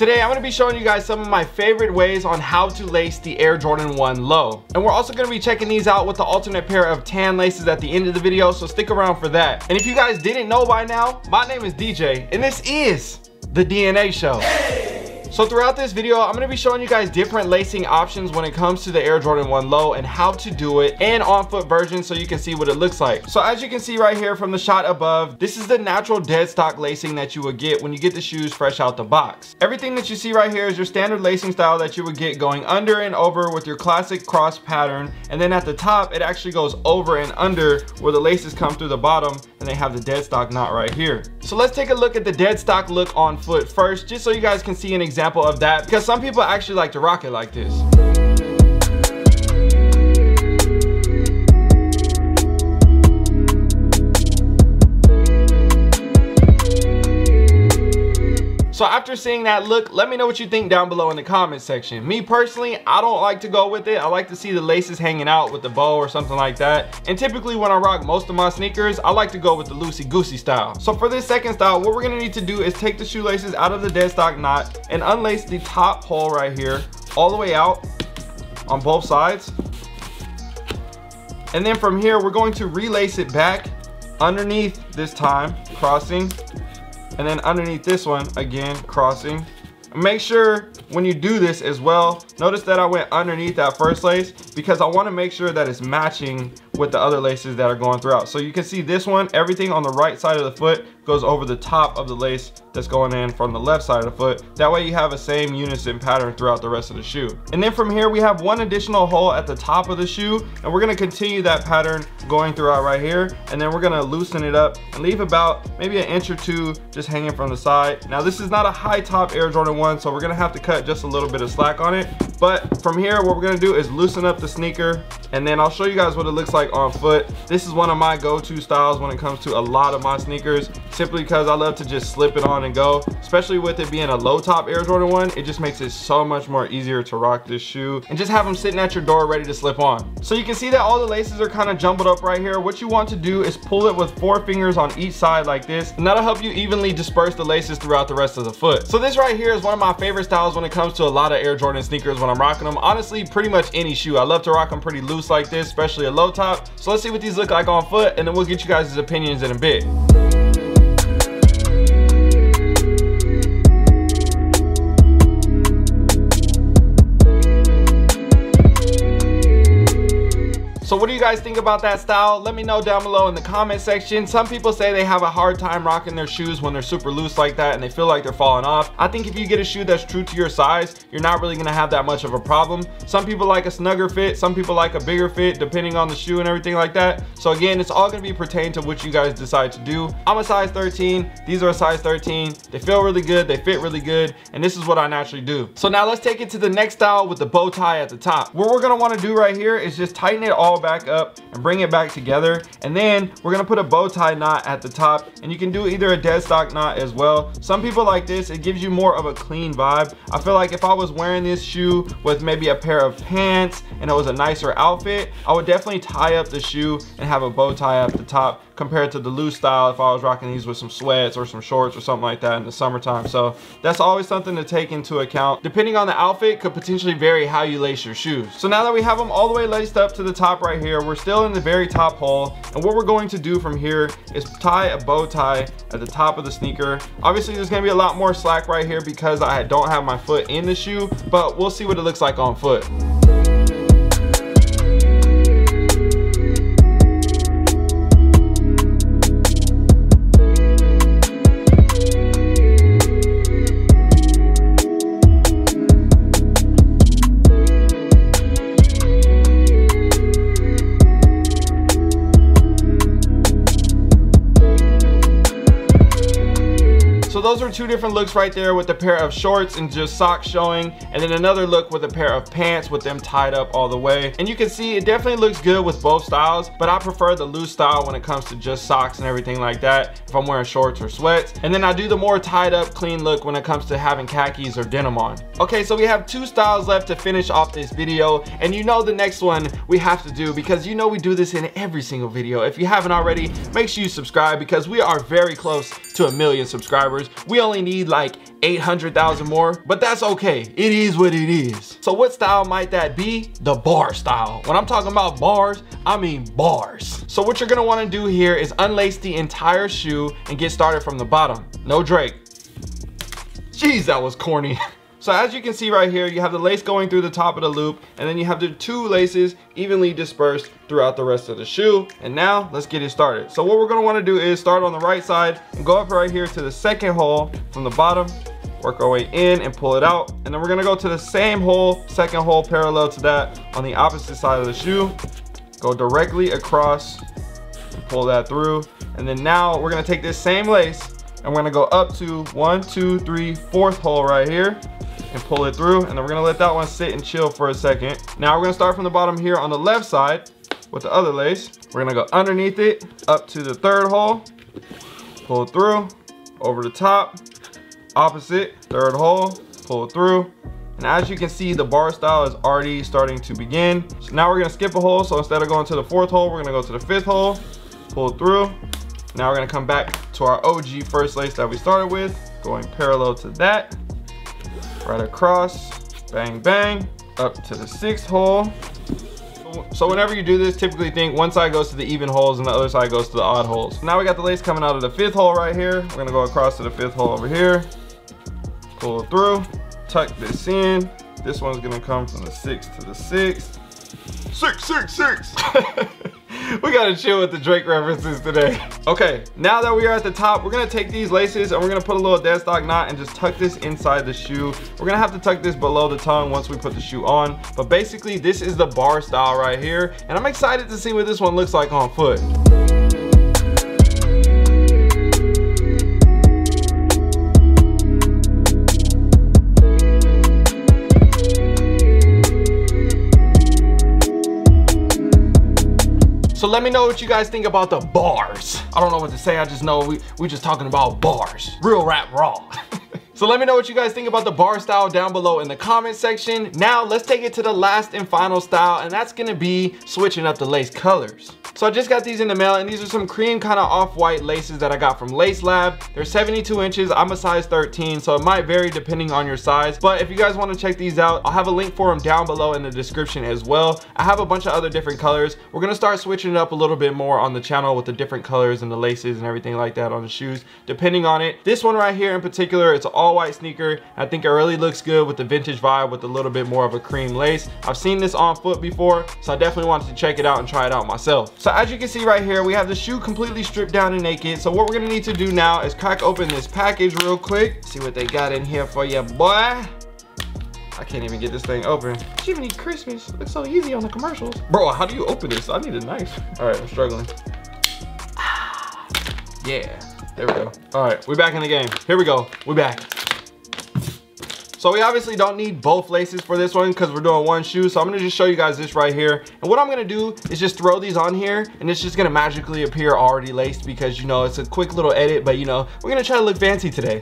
Today, I'm gonna be showing you guys some of my favorite ways on how to lace the Air Jordan 1 Low. And we're also gonna be checking these out with the alternate pair of tan laces at the end of the video, so stick around for that. And if you guys didn't know by now, my name is DJ, and this is the DNA Show. So throughout this video, I'm gonna be showing you guys different lacing options when it comes to the Air Jordan 1 Low and how to do it, and on-foot version so you can see what it looks like. So as you can see right here from the shot above, this is the natural deadstock lacing that you would get when you get the shoes fresh out the box. Everything that you see right here is your standard lacing style that you would get going under and over with your classic cross pattern. And then at the top, it actually goes over and under where the laces come through the bottom and they have the deadstock knot right here. So let's take a look at the deadstock look on foot first, just so you guys can see an example of that, because some people actually like to rock it like this. So after seeing that look, let me know what you think down below in the comment section. Me personally, I don't like to go with it. I like to see the laces hanging out with the bow or something like that. And typically when I rock most of my sneakers, I like to go with the loosey-goosey style. So for this second style, what we're gonna need to do is take the shoelaces out of the deadstock knot and unlace the top hole right here, all the way out on both sides. And then from here, we're going to relace it back underneath this time, crossing. And then underneath this one, again, crossing. Make sure when you do this as well, notice that I went underneath that first lace because I want to make sure that it's matching with the other laces that are going throughout. So you can see this one, everything on the right side of the foot goes over the top of the lace that's going in from the left side of the foot. That way you have a same unison pattern throughout the rest of the shoe. And then from here, we have one additional hole at the top of the shoe, and we're gonna continue that pattern going throughout right here. And then we're gonna loosen it up and leave about maybe an inch or two just hanging from the side. Now this is not a high top Air Jordan 1, so we're gonna have to cut just a little bit of slack on it. But from here, what we're gonna do is loosen up the sneaker, and then I'll show you guys what it looks like on foot. This is one of my go-to styles when it comes to a lot of my sneakers, simply because I love to just slip it on and go. Especially with it being a low top Air Jordan 1, it just makes it so much more easier to rock this shoe and just have them sitting at your door ready to slip on. So you can see that all the laces are kind of jumbled up right here. What you want to do is pull it with 4 fingers on each side like this, and that'll help you evenly disperse the laces throughout the rest of the foot. So this right here is one of my favorite styles when it comes to a lot of Air Jordan sneakers when I'm rocking them. Honestly, pretty much any shoe. I love to rock them pretty loose like this, especially a low top. So let's see what these look like on foot, and then we'll get you guys' opinions in a bit. So what do you guys think about that style? Let me know down below in the comment section. Some people say they have a hard time rocking their shoes when they're super loose like that and they feel like they're falling off. I think if you get a shoe that's true to your size, you're not really gonna have that much of a problem. Some people like a snugger fit, some people like a bigger fit, depending on the shoe and everything like that. So again, it's all gonna be pertaining to what you guys decide to do. I'm a size 13, these are a size 13. They feel really good, they fit really good, and this is what I naturally do. So now let's take it to the next style with the bow tie at the top. What we're gonna wanna do right here is just tighten it all back up and bring it back together, and then we're gonna put a bow tie knot at the top, and you can do either a deadstock knot as well. Some people like this, it gives you more of a clean vibe. I feel like if I was wearing this shoe with maybe a pair of pants and it was a nicer outfit, I would definitely tie up the shoe and have a bow tie up the top compared to the loose style if I was rocking these with some sweats or some shorts or something like that in the summertime. So that's always something to take into account. Depending on the outfit, could potentially vary how you lace your shoes. So now that we have them all the way laced up to the top right here, we're still in the very top hole, and what we're going to do from here is tie a bow tie at the top of the sneaker. Obviously there's gonna be a lot more slack right here because I don't have my foot in the shoe, but we'll see what it looks like on foot. So those are two different looks right there, with a pair of shorts and just socks showing, and then another look with a pair of pants with them tied up all the way. And you can see it definitely looks good with both styles, but I prefer the loose style when it comes to just socks and everything like that if I'm wearing shorts or sweats. And then I do the more tied up clean look when it comes to having khakis or denim on. Okay, so we have 2 styles left to finish off this video, and you know the next one we have to do, because you know we do this in every single video. If you haven't already, make sure you subscribe because we are very close to to 1 million subscribers. We only need like 800,000 more, but that's okay. It is what it is. So what style might that be? The bar style. When I'm talking about bars, I mean bars. So what you're gonna wanna do here is unlace the entire shoe and get started from the bottom. No Drake. Jeez, that was corny. So as you can see right here, you have the lace going through the top of the loop, and then you have the two laces evenly dispersed throughout the rest of the shoe. And now let's get it started. So what we're gonna wanna do is start on the right side and go up right here to the second hole from the bottom, work our way in and pull it out. And then we're gonna go to the same hole, second hole parallel to that on the opposite side of the shoe, go directly across, pull that through. And then now we're gonna take this same lace and we're gonna go up to 1, 2, 3, 4th hole right here and pull it through, and then we're gonna let that one sit and chill for a second. Now we're gonna start from the bottom here on the left side with the other lace. We're gonna go underneath it, up to the third hole, pull through, over the top, opposite, third hole, pull through. And as you can see, the bar style is already starting to begin. So now we're gonna skip a hole, so instead of going to the fourth hole, we're gonna go to the fifth hole, pull through. Now we're gonna come back to our OG first lace that we started with, going parallel to that, right across, bang, bang, up to the sixth hole. So whenever you do this, typically think one side goes to the even holes and the other side goes to the odd holes. Now we got the lace coming out of the fifth hole right here. We're gonna go across to the fifth hole over here, pull through, tuck this in. This one's gonna come from the sixth to the sixth. Six, six, six. We gotta chill with the Drake references today. Okay, now that we are at the top, we're gonna take these laces and we're gonna put a little deadstock knot and just tuck this inside the shoe. We're gonna have to tuck this below the tongue once we put the shoe on. But basically, this is the bar style right here. And I'm excited to see what this one looks like on foot. So let me know what you guys think about the bars. I don't know what to say, I just know we just talking about bars. Real rap raw. So let me know what you guys think about the bar style down below in the comment section. Now let's take it to the last and final style, and that's gonna be switching up the lace colors. So I just got these in the mail, and these are some cream kind of off-white laces that I got from Lace Lab. They're 72 inches, I'm a size 13, so it might vary depending on your size. But if you guys wanna check these out, I'll have a link for them down below in the description as well. I have a bunch of other different colors. We're gonna start switching it up a little bit more on the channel with the different colors and the laces and everything like that on the shoes, depending on it. This one right here in particular, it's an all-white sneaker. I think it really looks good with the vintage vibe with a little bit more of a cream lace. I've seen this on foot before, so I definitely wanted to check it out and try it out myself. So as you can see right here, we have the shoe completely stripped down and naked. So what we're gonna need to do now is crack open this package real quick. See what they got in here for you, boy. I can't even get this thing open. Jiminy Christmas, it looks so easy on the commercials. Bro, how do you open this? I need a knife. All right, I'm struggling. Yeah, there we go. All right, we're back in the game. Here we go, we're back. So we obviously don't need both laces for this one because we're doing one shoe. So I'm gonna just show you guys this right here. And what I'm gonna do is just throw these on here, and it's just gonna magically appear already laced because, you know, it's a quick little edit, but, you know, we're gonna try to look fancy today.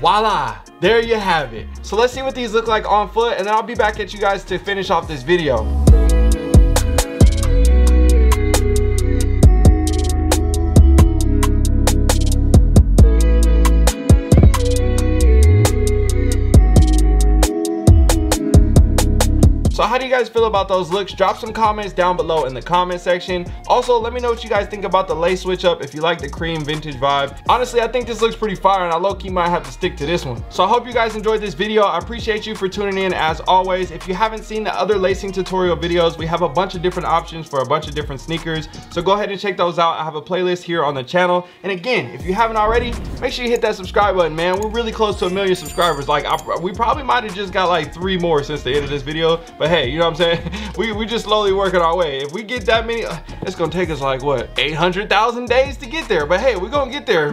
Voila, there you have it. So let's see what these look like on foot, and then I'll be back at you guys to finish off this video. So how do you guys feel about those looks? Drop some comments down below in the comment section. Also, let me know what you guys think about the lace switch up, if you like the cream vintage vibe. Honestly, I think this looks pretty fire, and I low-key might have to stick to this one. So I hope you guys enjoyed this video. I appreciate you for tuning in as always. If you haven't seen the other lacing tutorial videos, we have a bunch of different options for a bunch of different sneakers. So go ahead and check those out. I have a playlist here on the channel. And again, if you haven't already, make sure you hit that subscribe button, man. We're really close to 1 million subscribers. Like, we probably might have just got like 3 more since the end of this video, but hey, you know what I'm saying? We just slowly working our way. If we get that many, it's gonna take us like what, 800,000 days to get there, but hey, we're gonna get there.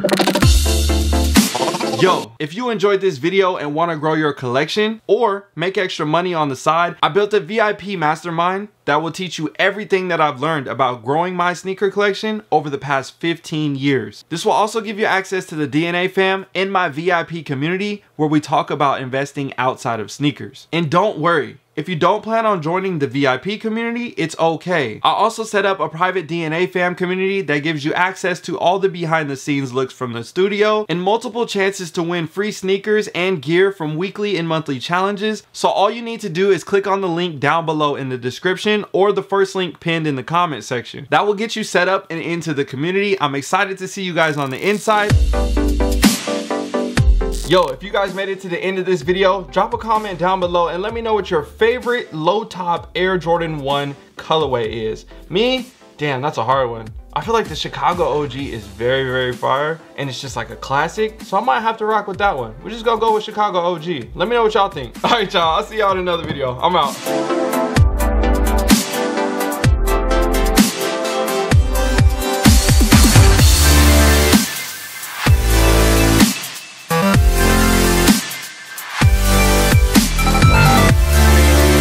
Yo, if you enjoyed this video and wanna grow your collection or make extra money on the side, I built a VIP mastermind that will teach you everything that I've learned about growing my sneaker collection over the past 15 years. This will also give you access to the DNA fam in my VIP community where we talk about investing outside of sneakers. And don't worry, If you don't plan on joining the VIP community, it's okay. I also set up a private DNA fam community that gives you access to all the behind the scenes looks from the studio and multiple chances to win free sneakers and gear from weekly and monthly challenges. So all you need to do is click on the link down below in the description or the first link pinned in the comment section. That will get you set up and into the community. I'm excited to see you guys on the inside. Yo, if you guys made it to the end of this video, drop a comment down below and let me know what your favorite low top Air Jordan 1 colorway is. Me? Damn, that's a hard one. I feel like the Chicago OG is very fire and it's just like a classic. So I might have to rock with that one. We're just gonna go with Chicago OG. Let me know what y'all think. All right, y'all, I'll see y'all in another video. I'm out.